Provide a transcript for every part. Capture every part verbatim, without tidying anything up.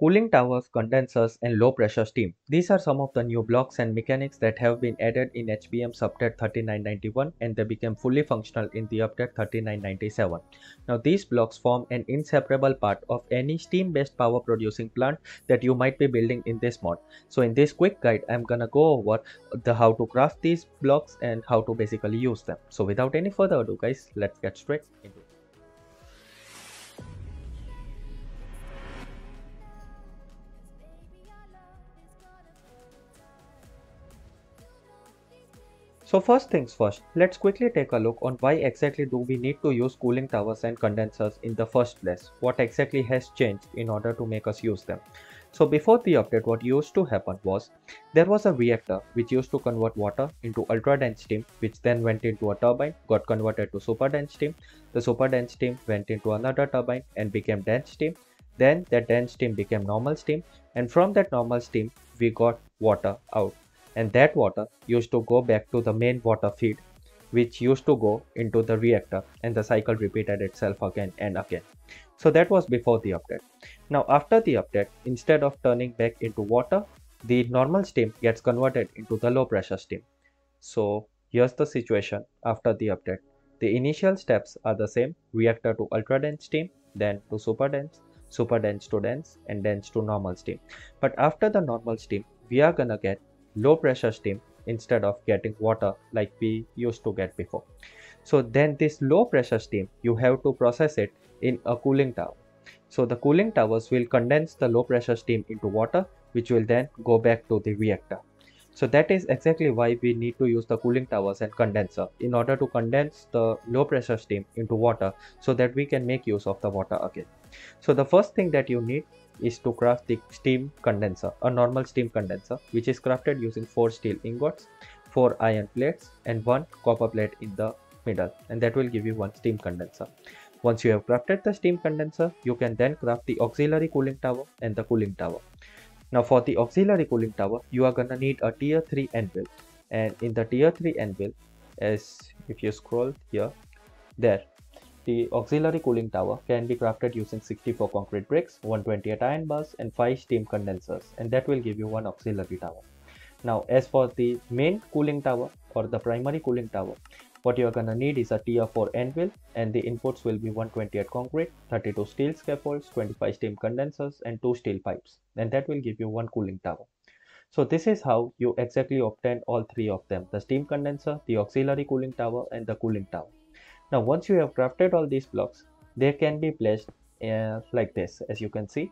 Cooling towers, condensers, and low-pressure steam. These are some of the new blocks and mechanics that have been added in H B M's update thirty-nine ninety-one, and they became fully functional in the update thirty-nine ninety-seven. Now these blocks form an inseparable part of any steam-based power producing plant that you might be building in this mod. So in this quick guide, I'm gonna go over the how to craft these blocks and how to basically use them. So without any further ado guys, let's get straight into it. So first things first, let's quickly take a look on why exactly do we need to use cooling towers and condensers in the first place. What exactly has changed in order to make us use them? So before the update, what used to happen was, there was a reactor which used to convert water into ultra dense steam, which then went into a turbine, got converted to super dense steam. The super dense steam went into another turbine and became dense steam. Then that dense steam became normal steam, and from that normal steam we got water out. And that water used to go back to the main water feed, which used to go into the reactor, and the cycle repeated itself again and again. So that was before the update. Now after the update, instead of turning back into water, the normal steam gets converted into the low pressure steam. So here's the situation after the update. The initial steps are the same: reactor to ultra dense steam, then to super dense, super dense to dense, and dense to normal steam. But after the normal steam, we are gonna get low pressure steam instead of getting water like we used to get before. So then this low pressure steam, you have to process it in a cooling tower. So the cooling towers will condense the low pressure steam into water, which will then go back to the reactor. So that is exactly why we need to use the cooling towers and condenser, in order to condense the low pressure steam into water so that we can make use of the water again. So the first thing that you need is to craft the steam condenser, a normal steam condenser, which is crafted using four steel ingots, four iron plates, and one copper plate in the middle, and that will give you one steam condenser. Once you have crafted the steam condenser, you can then craft the auxiliary cooling tower and the cooling tower. Now for the auxiliary cooling tower, you are gonna need a tier three anvil, and in the tier three anvil, as if you scroll here, there, the auxiliary cooling tower can be crafted using sixty-four concrete bricks, one hundred twenty-eight iron bars, and five steam condensers, and that will give you one auxiliary tower. Now as for the main cooling tower or the primary cooling tower, what you are gonna need is a tier four anvil, and the inputs will be one hundred twenty-eight concrete, thirty-two steel scaffolds, twenty-five steam condensers, and two steel pipes, and that will give you one cooling tower. So this is how you exactly obtain all three of them: the steam condenser, the auxiliary cooling tower, and the cooling tower. Now once you have crafted all these blocks, they can be placed uh, like this, as you can see.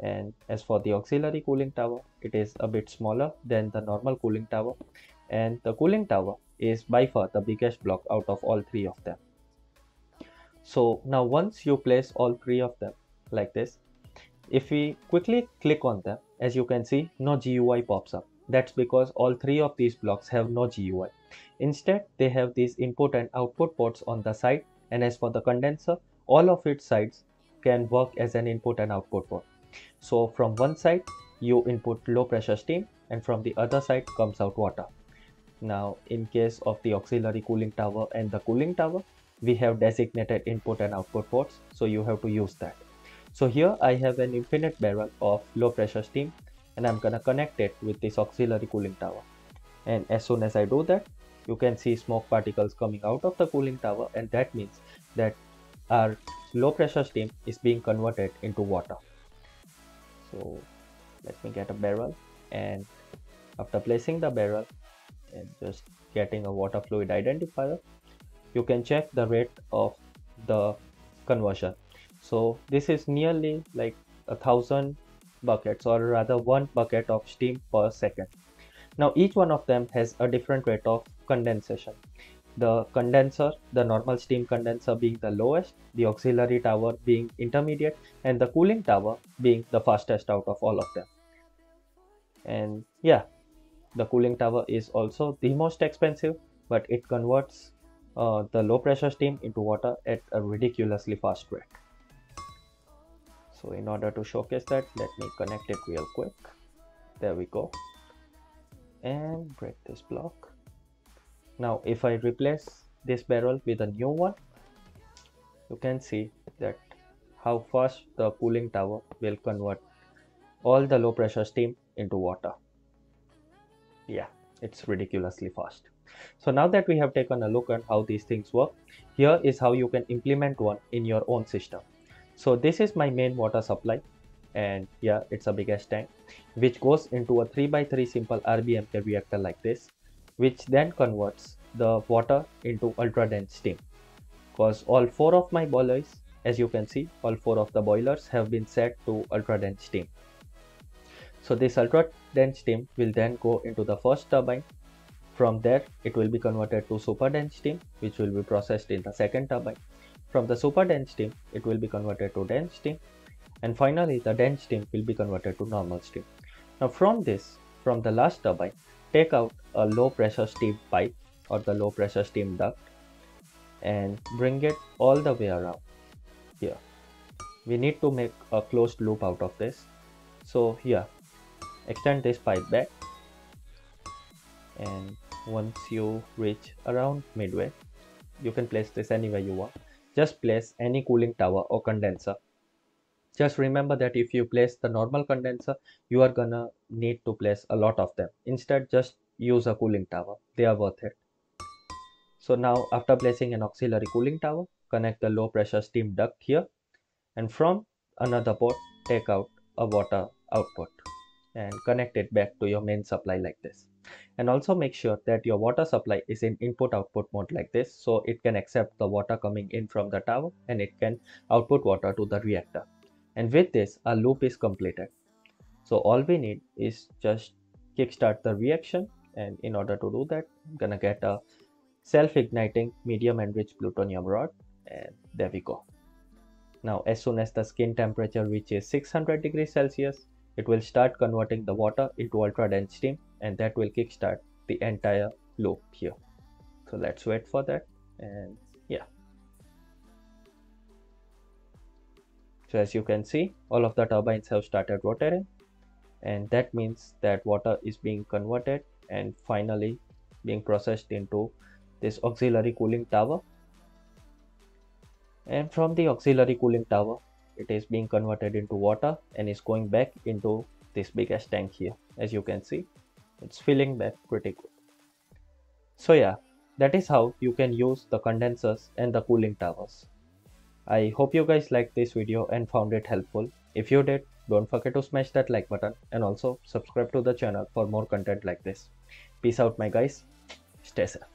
And as for the auxiliary cooling tower, it is a bit smaller than the normal cooling tower, and the cooling tower is by far the biggest block out of all three of them. So now once you place all three of them like this, if we quickly click on them, as you can see, no G U I pops up. That's because all three of these blocks have no G U I. Instead, they have these input and output ports on the side, and as for the condenser, all of its sides can work as an input and output port. So from one side, you input low pressure steam, and from the other side comes out water. Now in case of the auxiliary cooling tower and the cooling tower, we have designated input and output ports, so you have to use that. So here I have an infinite barrel of low pressure steam, and I'm gonna connect it with this auxiliary cooling tower. And as soon as I do that, you can see smoke particles coming out of the cooling tower, and that means that our low pressure steam is being converted into water. So let me get a barrel, and after placing the barrel and just getting a water fluid identifier, you can check the rate of the conversion. So this is nearly like a thousand buckets, or rather one bucket of steam per second. Now each one of them has a different rate of condensation. The condenser, the normal steam condenser, being the lowest, the auxiliary tower being intermediate, and the cooling tower being the fastest out of all of them. And yeah, the cooling tower is also the most expensive, but it converts uh, the low pressure steam into water at a ridiculously fast rate. So in order to showcase that, let me connect it real quick. There we go. And break this block. Now if I replace this barrel with a new one, you can see that how fast the cooling tower will convert all the low pressure steam into water. Yeah, it's ridiculously fast. So now that we have taken a look at how these things work, here is how you can implement one in your own system. So this is my main water supply, and yeah, it's a biggest tank which goes into a three by three simple R B M K reactor like this, which then converts the water into ultra dense steam, because all four of my boilers, as you can see, all four of the boilers have been set to ultra dense steam. So this ultra dense steam will then go into the first turbine. From there, it will be converted to super dense steam, which will be processed in the second turbine. From the super dense steam, it will be converted to dense steam, and finally the dense steam will be converted to normal steam. Now from this, from the last turbine, take out a low pressure steam pipe or the low pressure steam duct and bring it all the way around here. We need to make a closed loop out of this. So here, extend this pipe back, and once you reach around midway, you can place this anywhere you want. Just place any cooling tower or condenser. Just remember that if you place the normal condenser, you are gonna need to place a lot of them. Instead, just use a cooling tower. They are worth it. So now, after placing an auxiliary cooling tower, connect the low pressure steam duct here, and from another port take out a water output and connect it back to your main supply like this. And also make sure that your water supply is in input output mode like this, so it can accept the water coming in from the tower and it can output water to the reactor. And with this, our loop is completed. So all we need is just kickstart the reaction, and in order to do that, I'm gonna get a self-igniting medium enriched plutonium rod, and there we go. Now as soon as the skin temperature reaches six hundred degrees Celsius, it will start converting the water into ultra dense steam, and that will kickstart the entire loop here. So let's wait for that, and yeah. So as you can see, all of the turbines have started rotating, and that means that water is being converted and finally being processed into this auxiliary cooling tower. And from the auxiliary cooling tower, it is being converted into water and is going back into this biggest tank here. As you can see, it's filling back pretty good. So yeah, that is how you can use the condensers and the cooling towers. I hope you guys liked this video and found it helpful. If you did, don't forget to smash that like button, and also subscribe to the channel for more content like this. Peace out my guys, stay safe.